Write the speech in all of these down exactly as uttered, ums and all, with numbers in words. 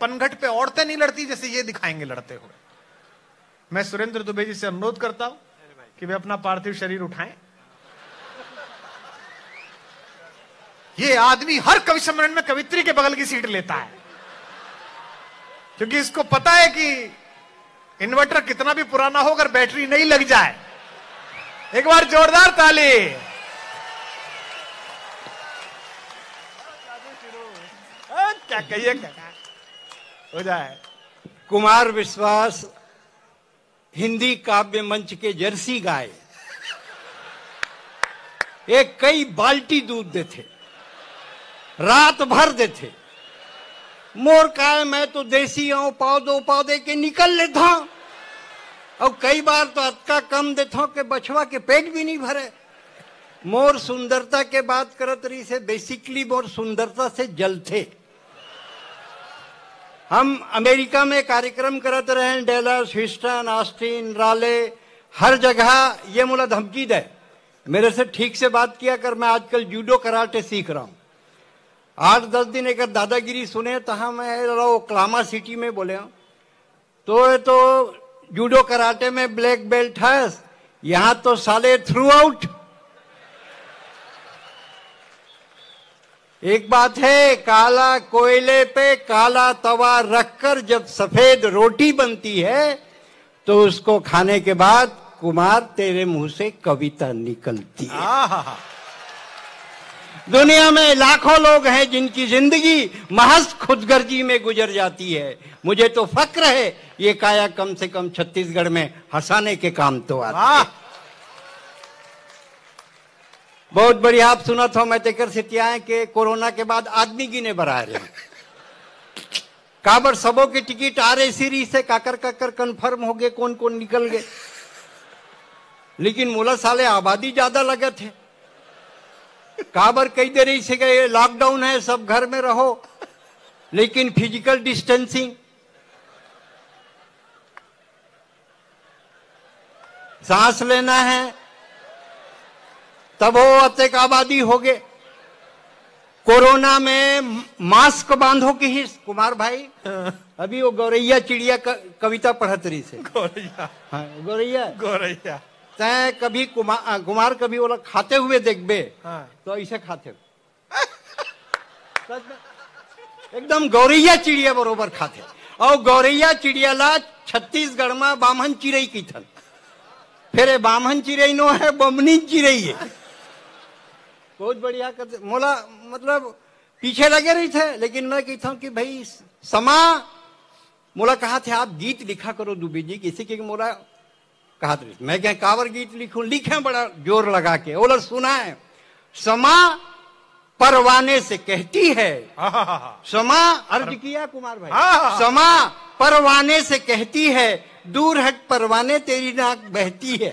पनघट पे औरतें नहीं लड़ती जैसे ये दिखाएंगे लड़ते हुए। मैं सुरेंद्र दुबे जी से अनुरोध करता हूं कि वे अपना पार्थिव शरीर उठाएं। ये आदमी हर कवि सम्मेलन में कवित्री के बगल की सीट लेता है, क्योंकि इसको पता है कि इन्वर्टर कितना भी पुराना हो अगर बैटरी नहीं लग जाए। एक बार जोरदार ताली। क्या कहिए, क्या हो जाए। कुमार विश्वास हिंदी काव्य मंच के जर्सी गाय एक कई बाल्टी दूध देते, रात भर देते। मोर काय मैं तो देसी आऊं, पाव दो पौधे के निकल लेता हूं, और कई बार तो अतका कम देता हूं कि बछवा के पेट भी नहीं भरे। मोर सुंदरता के बात करत रही से, बेसिकली मोर सुंदरता से जलते। हम अमेरिका में कार्यक्रम करते रहे, डेलस, ह्यूस्टन, ऑस्टिन, राले, हर जगह ये मुला धमकी दे, मेरे से ठीक से बात किया कर, मैं आजकल जूडो कराटे सीख रहा हूँ। आठ दस दिन एक दादागिरी सुने तहाँ मैं ओक्लामा सिटी में बोले हूँ, तो ये तो जूडो कराटे में ब्लैक बेल्ट है, यहाँ तो साले थ्रू आउट। एक बात है, काला कोयले पे काला तवा रखकर जब सफेद रोटी बनती है तो उसको खाने के बाद कुमार तेरे मुंह से कविता निकलती है। दुनिया में लाखों लोग हैं जिनकी जिंदगी महज खुदगर्जी में गुजर जाती है। मुझे तो फक्र है ये काया कम से कम छत्तीसगढ़ में हंसाने के काम तो आता है। बहुत बढ़िया। आप सुना था मैं तेकर सितिया है कि कोरोना के बाद आदमी गिने बढ़ा रहे काबर सबों के टिकट आ रहे सीरीज से काकर काकर कंफर्म हो गए, कौन कौन निकल गए, लेकिन मुला साले आबादी ज्यादा लगे थे काबर कई देर इसे गए। लॉकडाउन है, सब घर में रहो, लेकिन फिजिकल डिस्टेंसिंग। सांस लेना है तब वो अत्यक आबादी हो गए। कोरोना में मास्क बांधो की हिस्स। कुमार भाई अभी वो गौरैया चिड़िया कविता पढ़त रही से, गौरैया हाँ, गौरैया गौरैया तय कभी कुमार कुमार कभी वो लोग खाते हुए देखबे हाँ। तो इसे खाते एकदम गौरैया चिड़िया बरोबर खाते। और गौरैया चिड़िया ला छत्तीसगढ़ में बामन चिड़ई की थन, फिर बामन चिड़ई नो है बमनी चिड़ई है। बहुत बढ़िया करते मोला, मतलब पीछे लगे रही थे, लेकिन मैं कहता हूँ कि भाई समा मोला कहा थे आप गीत लिखा करो दुबे जी, किसी के मोला कहा था मैं क्या कावर गीत लिखूं, लिखे बड़ा जोर लगा के, ओला सुना है। समा परवाने से कहती है, समा अर्ज किया कुमार भाई, समा परवाने से कहती है, दूर हट परवाने तेरी नाक बहती है।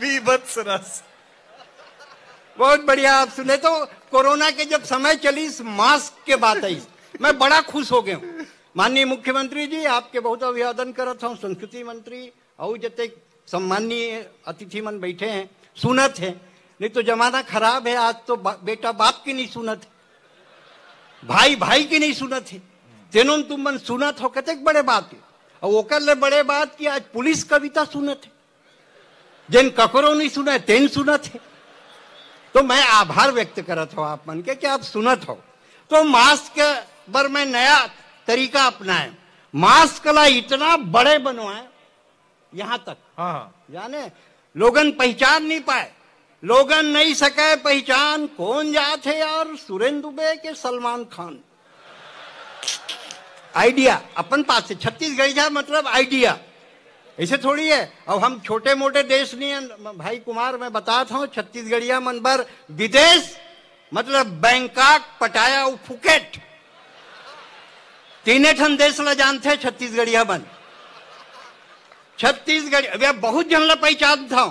बीभत्स रस। बहुत बढ़िया। आप सुने तो कोरोना के जब समय चली इस मास्क के बात आई मैं बड़ा खुश हो गया हूँ। माननीय मुख्यमंत्री जी आपके बहुत अभिवादन करता हूँ। संस्कृति मंत्री और जते सम्माननीय अतिथि मन बैठे हैं सुनत है, नहीं तो जमाना खराब है। आज तो बा, बेटा बाप की नहीं सुनत है, भाई भाई की नहीं सुनत है, तेनों तुम मन सुनत हो कतेक बड़े बात है। और ओकर ले बड़े बात की आज पुलिस कविता सुनत है, जिन ककरो नहीं सुना तेन सुनत है। तो मैं आभार व्यक्त करत हूँ आप मन के कि आप सुनत हो। तो मास्क पर मैं नया तरीका अपनाए, मास्क ला इतना बड़े बनवाए यहाँ तक हाँ। जाने लोगन पहचान नहीं पाए, लोगन नहीं सके पहचान कौन जात है। और सुरेंद्र दुबे के सलमान खान आइडिया अपन पास से छत्तीसगढ़ जा, मतलब आइडिया ऐसे थोड़ी है। अब हम छोटे मोटे देश नहीं भाई कुमार, मैं बताता हूँ छत्तीसगढ़िया मन भर विदेश, मतलब बैंकॉक, पटाया और फुकेट, तीन ठन देश ला जानते छत्तीसगढ़िया मन। छत्तीसगढ़ भैया बहुत जन ला पहचान था,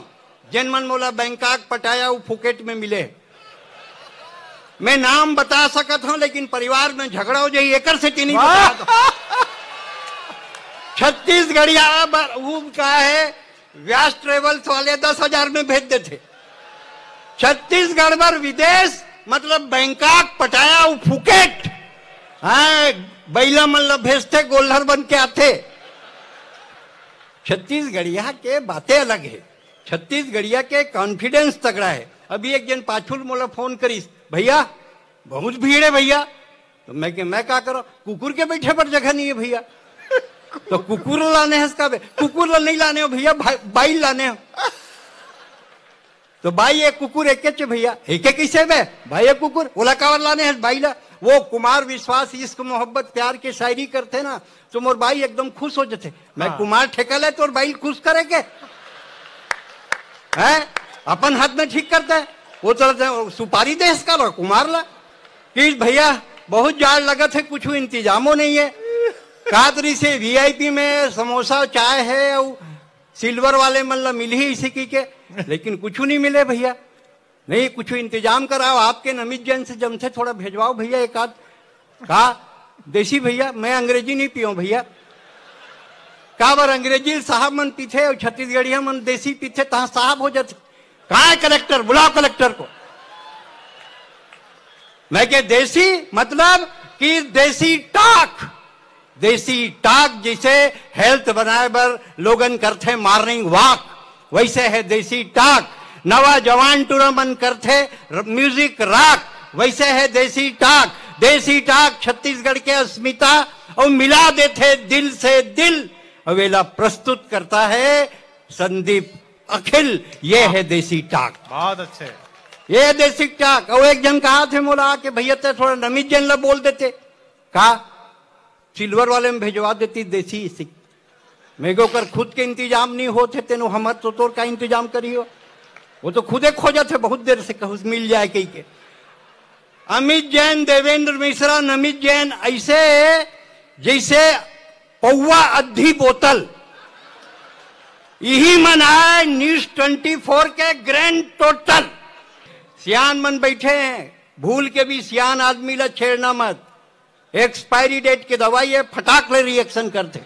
जन मन मोला बैंकॉक, पटाया और फुकेट में मिले। मैं नाम बता सकत हूँ, लेकिन परिवार में झगड़ा हो जाए एक से तीन छत्तीसगढ़िया का है। व्यास ट्रेवल्स वाले दस हजार में भेज देते छत्तीसगढ़ पर विदेश, मतलब बैंकॉक, पटाया और फुकेट, हाँ, बैला मल्ला भेजते गोल्हर बन के आते। छत्तीसगढ़िया के बातें अलग है, छत्तीसगढ़िया के कॉन्फिडेंस तगड़ा है। अभी एक जन पाछुल मोला फोन करीस, भैया बहुत भीड़ है भैया। तो मैं के मैं क्या करो, कुकुर के बैठे पर जगह नहीं है भैया। तो कुकुर लाने है, कुकुर ला नहीं लाने हो भैया, बाइल लाने हो। तो भाई एक कुकुर एक भैया, एक कैसे में भाई एक कुकुर ओला कावर लाने है बाइला। वो कुमार विश्वास इश्क मोहब्बत प्यार के शायरी करते ना, तो मोर भाई एकदम खुश हो जाते। मैं कुमार ठेका ले तो भाई खुश करे के है, अपन हाथ में ठीक करता है। वो चलते सुपारी देश का रहा कुमार ला कि भैया बहुत जाड़ लगत है, कुछ इंतजामो नहीं है। कादरी से वीआईपी में समोसा चाय है और सिल्वर वाले मतलब मिली इसी की के, लेकिन कुछ नहीं मिले भैया। नहीं कुछ इंतजाम कराओ, आपके नमित जैन से जमथे थोड़ा भेजवाओ भैया एक आध। कहा देसी भैया, मैं अंग्रेजी नहीं पियो भैया। कहा बार अंग्रेजी साहब मन पीथे और छत्तीसगढ़िया मन देसी पीथे, तहा साहब हो जाते। कहा कलेक्टर बुलाओ, कलेक्टर को। मैं के देसी मतलब कि देसी टाक, देसी टाक जिसे हेल्थ बनाए बर लोगन करते मॉर्निंग वॉक, वैसे है देसी टाक। नवा जवान टूरा मन करते म्यूजिक रॉक, वैसे है देसी टाक। देसी टाक छत्तीसगढ़ के अस्मिता और मिला देते दिल से दिल। अवेला प्रस्तुत करता है संदीप अखिल, ये है देसी टाक। बहुत अच्छे ये देसी टाक। और एक जन कहा थे मोला के भैया ते थोड़ा नमित जैन ला बोल देते, कहा सिल्वर वाले में भेजवा देती देसी सिक। मेगो कर खुद के इंतजाम नहीं होते तेनो हमर तो तोर का इंतजाम करियो। वो तो खुदे खोजा थे बहुत देर से, कहूस मिल जाए कहीं के। अमित जैन देवेंद्र मिश्रा नमित जैन ऐसे जैसे पौवा अधी बोतल। यही मन आए न्यूज चौबीस के ग्रैंड टोटल। सियान मन बैठे हैं, भूल के भी सियान आदमी ला छेड़ना मत। एक्सपायरी डेट की दवाई है, फटाक ले रिएक्शन करते,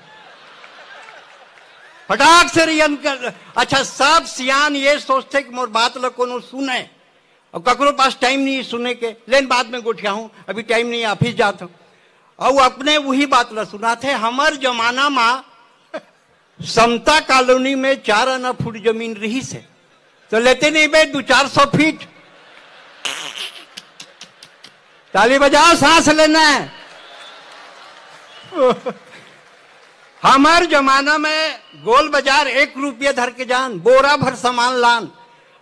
फटाक से रिएक्शन कर। अच्छा सब सियान ये सोचते कि मोर बात ला कोनो सुने और ककरो पास टाइम नहीं सुने के, लेकिन बाद में गोठिया हूं अभी टाइम नहीं, ऑफिस जाता हूं। और अपने वही बात ला सुनाते। हमार जमाना में समता कॉलोनी में चार आना फुट जमीन रही से, तो लेते नहीं बे दो चार सौ फीट। ताली बजाओ, सांस लेना है। हमार जमाना में गोल बाजार एक रुपया धर के जान, बोरा भर सामान लान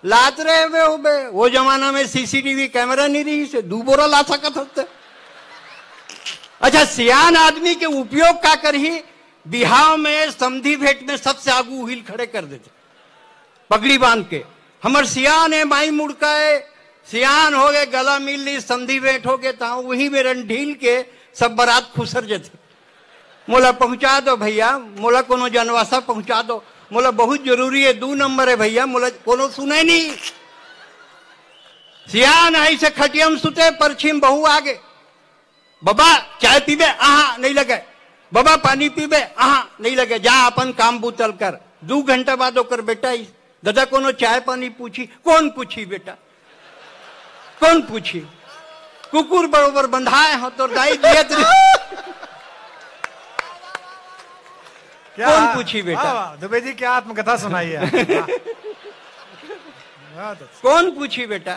लात रहे बे हो बे। वो जमाना में सीसीटीवी कैमरा नहीं रही से, दो बोरा ला सकत होते। अच्छा सियान आदमी के उपयोग का कर ही बिहाव में समधी भेंट में सबसे आगू हिल खड़े कर देते पगड़ी बांध के। हमर सियान है माई मुड़का है, सियान हो गए गला मिल ली समधी भेंट हो गए, ताऊ वही में ढील के सब बारात खुसर जाते। मोला पहुंचा दो भैया, मोला कोनो जनवासा पहुंचा दो, मोला बहुत जरूरी है, दो नंबर है भैया, मोला कोनो सुने नहीं। सियान ऐसे खटियम सुते, परछिम बहु आगे, बाबा चाय पीबे आहा नहीं लगे, बाबा पानी पीबे आहा नहीं लगे, जा अपन काम बूतल कर। दो घंटा बाद होकर बेटा दादा कोनो चाय पानी पूछी, कौन पूछी बेटा, कौन पूछी, कुकुर बरोबर बंधाए हो तो दाई दियत कौन पूछी बेटा। दुबे जी क्या आत्मकथा सुनाई है। कौन पूछी बेटा,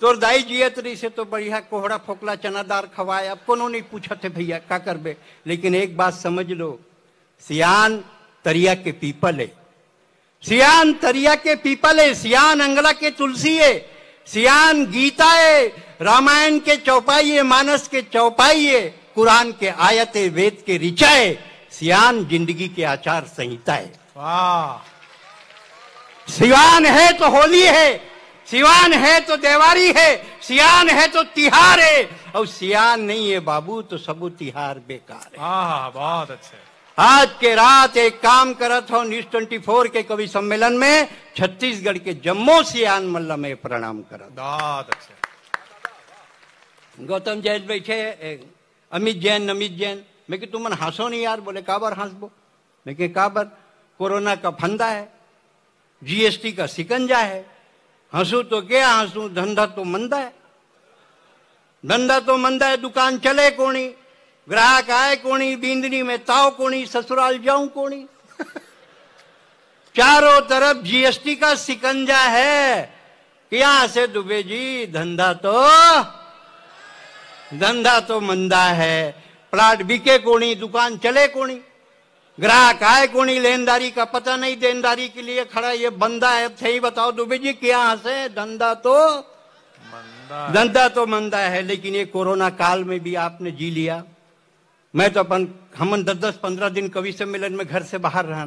तोर दाई जियत रही से तो बढ़िया कोहड़ा फोकला चनादार खवाए, अब कोनो नहीं पूछा थे भैया का करबे। लेकिन एक बात समझ लो, सियान तरिया के पीपल है, सियान तरिया के पीपल है, सियान अंगला के तुलसी है, सियान गीता है, रामायण के चौपाई है, मानस के चौपाई है, कुरान के आयत है, वेद के ऋचा है, सियान जिंदगी के आचार संहिता है। वाह, सियान है तो होली है, सियान है तो देवारी है, सियान है तो तिहार है, और सियान नहीं है बाबू तो सबू तिहार बेकार है। आहा, बहुत अच्छे। आज के रात एक काम करत हो, न्यूज चौबीस के कवि सम्मेलन में छत्तीसगढ़ के जम्मो सियान मल्ला में प्रणाम करत। बहुत अच्छे। गौतम जैन बैठे, अमित जैन नमित जैन, मैं कि तुमन हंसो नहीं यार। बोले काबर हंसबो, मैं कि काबर कोरोना का फंदा है, जीएसटी का सिकंजा है, हंसू तो क्या हंसू, धंधा तो मंदा है, धंधा तो मंदा है, दुकान चले कोनी, ग्राहक आए कोणी बींदनी में ताव कोणी ससुराल जाऊं कोणी। चारों तरफ जीएसटी का सिकंजा है कि यहां से दुबे जी धंधा तो धंधा तो मंदा है। प्लाट बिके कोणी, दुकान चले कोणी, ग्राहक आए कोणी, लेनदारी का पता नहीं, देनदारी के लिए खड़ा ये बंदा है। सही बताओ दुबे जी कि यहां से धंधा तो धंधा तो मंदा है। लेकिन ये कोरोना काल में भी आपने जी लिया। मैं तो अपन हम दस दस पंद्रह दिन कवि सम्मेलन में घर से बाहर रहा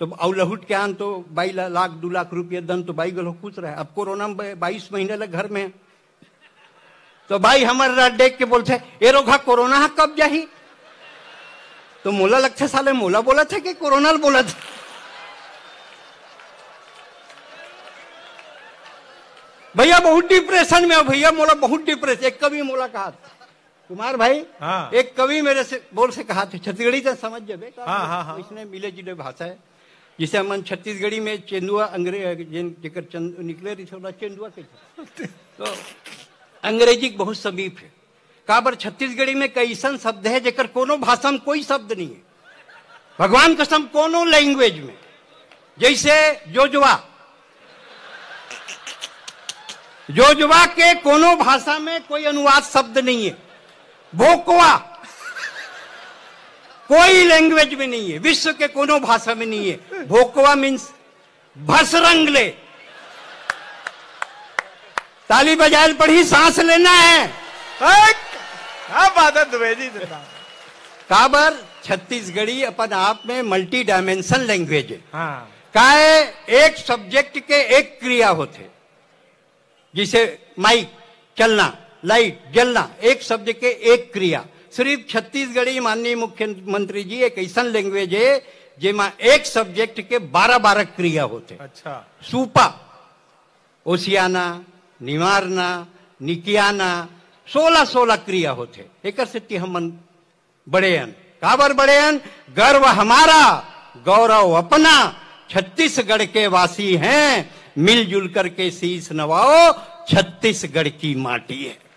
तो अवलहुट के आन तो बाई लाख दो लाख रुपये दन तो बाई गलो कुछ रहा। अब कोरोना में बाईस महीने लग घर में तो भाई हमारे देख के बोलते ये रोगा कोरोना हा कब जाही तो मोला लगता साले मोला बोला था कि कोरोना बोला था। भैया बहुत डिप्रेशन में हो भैया, मोला बहुत डिप्रेशन। एक कवि मोला कहा कुमार भाई हाँ। एक कवि मेरे से बोल से कहा थे छत्तीसगढ़ी से समझ जाबे हाँ, हाँ, हाँ। इसने मिले जुले भाषा है जिसे हम छत्तीसगढ़ी में चेंदुआ अंग्रेज जेकर निकले रही थोड़ा चेंदुआ के तो अंग्रेजी के बहुत समीप है। काबर छत्तीसगढ़ी में कैसन शब्द है जेकर कोनो भाषा में कोई शब्द नहीं है। भगवान कसम कोनो लैंग्वेज में जैसे जोजुआ जोजुआ के कोनो भाषा में कोई अनुवाद शब्द नहीं है। भोकवा कोई लैंग्वेज में नहीं है, विश्व के कोनो भाषा में नहीं है। भोकवा मीन्स भसरंगले। ताली बजाय पढ़ी सांस लेना है। काबर छत्तीसगढ़ी अपन आप में मल्टी डायमेंशन लैंग्वेज है हाँ। काहे एक सब्जेक्ट के एक क्रिया होते जिसे माइक चलना, लाइट जलना, एक शब्द के एक क्रिया। सिर्फ छत्तीसगढ़ी माननीय मुख्यमंत्री जी एक ऐसा लैंग्वेज है जेमा एक सब्जेक्ट के बारह बारह क्रिया होते। अच्छा। सूपा, ओसियाना, निवारना, निकियाना, सोलह सोलह क्रिया होते। एक सिद्धि हम बड़े अन काबर बड़े अन गर्व हमारा गौरव अपना छत्तीसगढ़ के वासी हैं, मिलजुल करके शीश नवाओ छत्तीसगढ़ की माटी है।